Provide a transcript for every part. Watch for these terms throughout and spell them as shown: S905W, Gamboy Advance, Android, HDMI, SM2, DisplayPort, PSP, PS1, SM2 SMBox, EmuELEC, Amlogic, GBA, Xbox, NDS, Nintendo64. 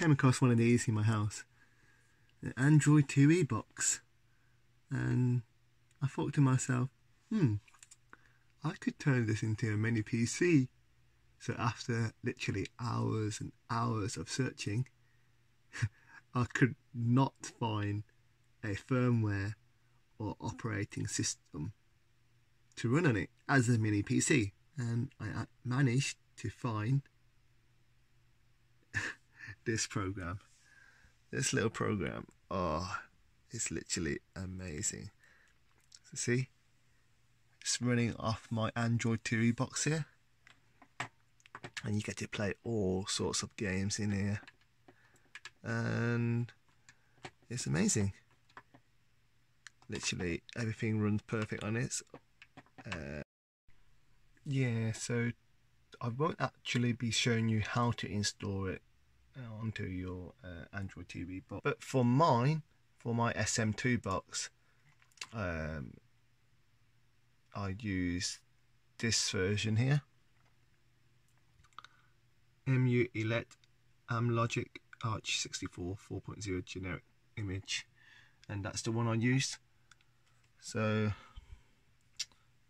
Came across one of these in my house. An Android 2E box. And I thought to myself, I could turn this into a mini PC. So after literally hours and hours of searching, I could not find a firmware or operating system to run on it as a mini PC. And I managed to find this program, this little program. Oh, it's literally amazing. So see, it's running off my Android 2E box here, and you get to play all sorts of games in here, and it's amazing. Literally everything runs perfect on it. Yeah, so I won't actually be showing you how to install it onto your Android TV box, but for mine, for my SM2 box, I use this version here, EmuELEC Amlogic Arch 64 4.0 generic image, and that's the one I used. So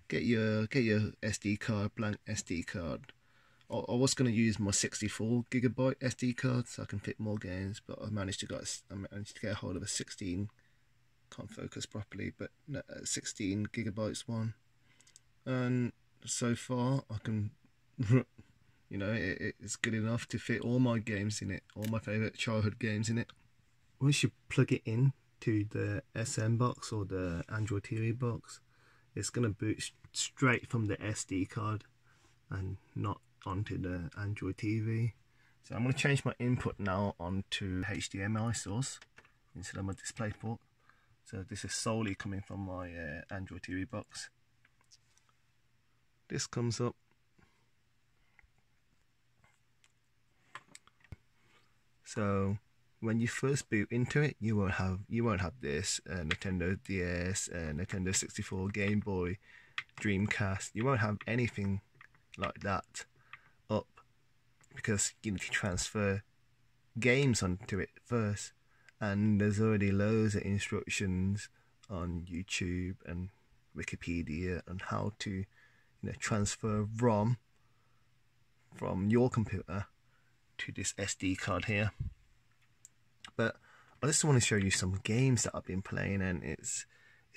get your SD card, blank SD card. I was going to use my 64 gigabyte SD card so I can fit more games, but I managed to get a hold of a 16. Can't focus properly, but 16 gigabytes one, and so far I can, you know, it's good enough to fit all my games in it, all my favourite childhood games in it. Once you plug it in to the SMBox or the Android TV box, it's going to boot straight from the SD card and not onto the Android TV. So I'm going to change my input now onto HDMI source instead of my DisplayPort. So this is solely coming from my Android TV box. This comes up. So when you first boot into it, you won't have this Nintendo DS, Nintendo 64, Game Boy, Dreamcast. You won't have anything like that up, because you need to transfer games onto it first, and there's already loads of instructions on YouTube and Wikipedia on how to, you know, transfer ROM from your computer to this SD card here. But I just want to show you some games that I've been playing, and it's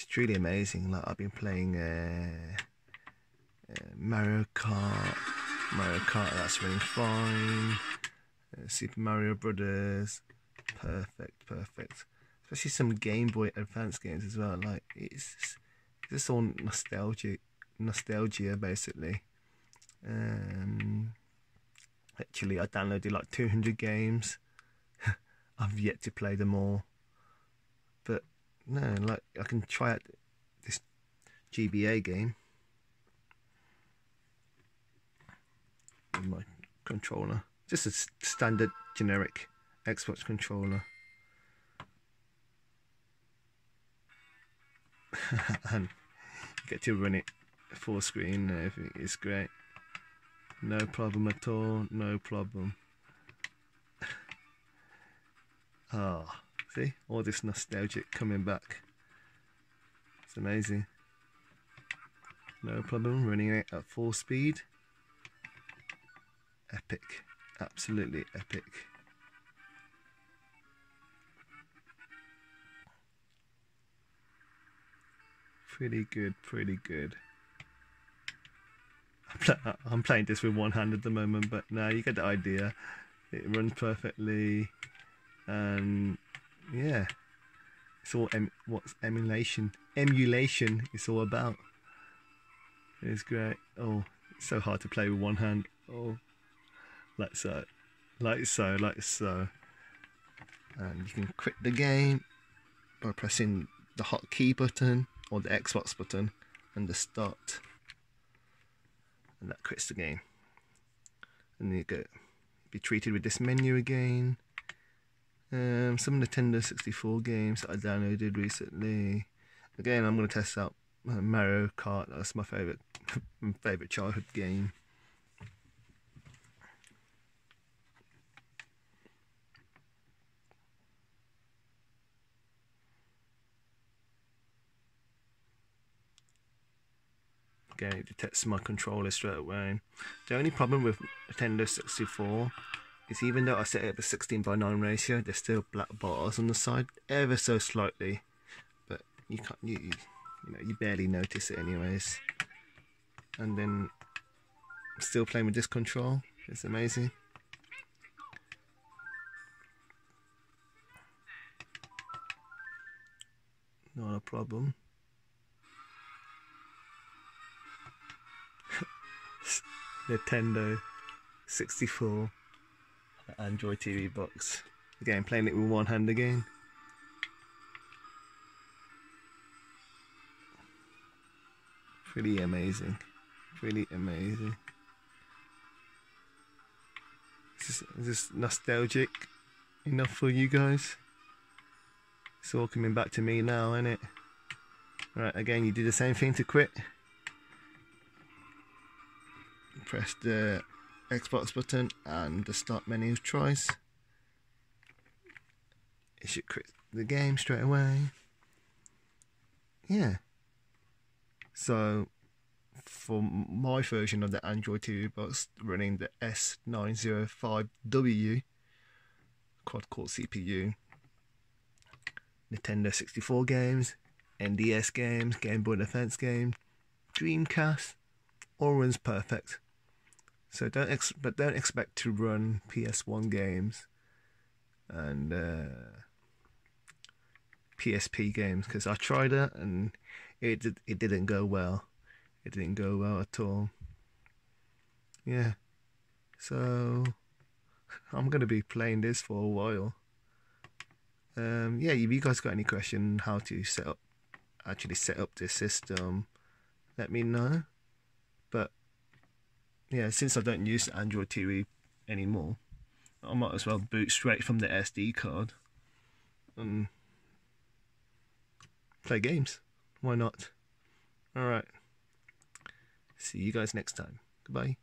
truly amazing. Like, I've been playing Mario Kart, that's running fine. Super Mario Brothers, perfect. Especially some Game Boy Advance games as well. Like, it's all nostalgia basically. Actually, I downloaded like 200 games. I've yet to play them all, but no, like, I can try out this GBA game with my controller. Just a standard generic Xbox controller. And you get to run it full screen and everything. It's great. No problem at all, no problem. Ah, see? All this nostalgic coming back. It's amazing. No problem, running it at full speed. Epic. Absolutely epic. Pretty good. I'm playing this with one hand at the moment, but no, you get the idea. It runs perfectly, and yeah, it's all emulation is all about. It's great. Oh, it's so hard to play with one hand. Oh, like so. And you can quit the game by pressing the hotkey button or the Xbox button and the start. And that quits the game, and you get be treated with this menu again. Some Nintendo 64 games that I downloaded recently. Again, I'm going to test out Mario Kart. That's my favourite childhood game. go, it detects my controller straight away. The only problem with Nintendo 64 is even though I set it up a 16:9 ratio, there's still black bars on the side, ever so slightly. But you can't, you barely notice it anyways. And then I'm still playing with this control, it's amazing. Not a problem. Nintendo 64 Android TV box. Again, playing it with one hand again. Pretty amazing. Really amazing. Is this nostalgic enough for you guys? It's all coming back to me now, isn't it? Right, again, you do the same thing to quit. Press the Xbox button and the start menu twice. It should quit the game straight away. Yeah. So, for my version of the Android TV box, running the S905W quad-core CPU, Nintendo 64 games, NDS games, Game Boy Advance games, Dreamcast, all runs perfect. So don't expect to run PS1 games and PSP games, because I tried that and it didn't go well. It didn't go well at all. Yeah. So I'm gonna be playing this for a while. Yeah, if you guys got any question how to actually set up this system, let me know. But yeah, since I don't use Android TV anymore, I might as well boot straight from the SD card and play games. Why not? Alright, see you guys next time. Goodbye.